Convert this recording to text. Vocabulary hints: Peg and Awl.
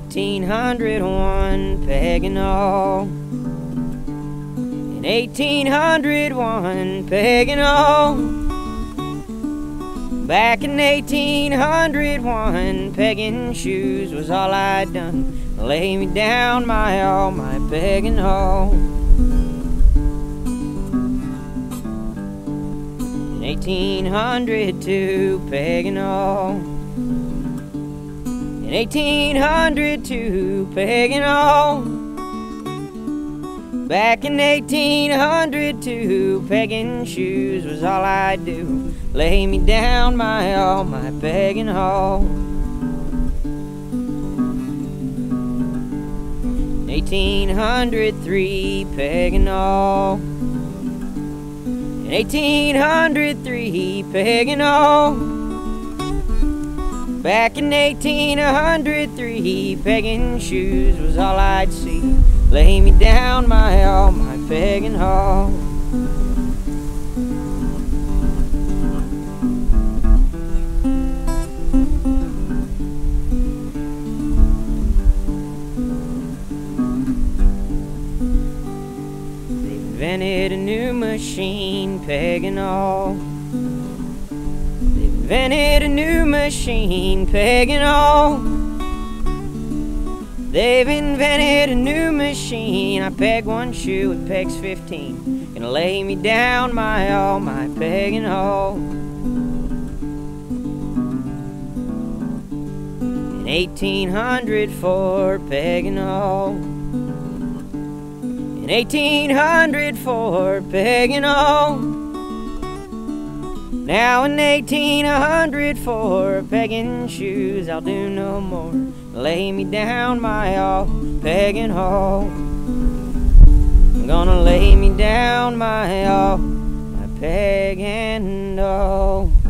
1801 Peg and Awl. In 1801 Peg and Awl. Back in 1801 pegging shoes was all I'd done. Lay me down my awl, my peg and awl. In 1802 Peg and Awl. In 1802 Peg and Awl. Back in 1802 pegging shoes was all I'd do. Lay me down my awl, my peg and awl. In 1803 Peg and Awl. In 1803 Peg and Awl. Back in 1803, pegging shoes was all I'd see. Lay me down my awl, my peg and awl. They invented a new machine, peg and awl. Invented a new machine, peg and awl. They've invented a new machine. I peg one shoe, it pegs 15. Gonna lay me down my awl, my peg and awl. In 1804 Peg and Awl. In 1804 Peg and Awl. Now in 1804, pegging shoes I'll do no more. Lay me down my awl, peg and awl. I'm gonna lay me down my awl, my peg and awl.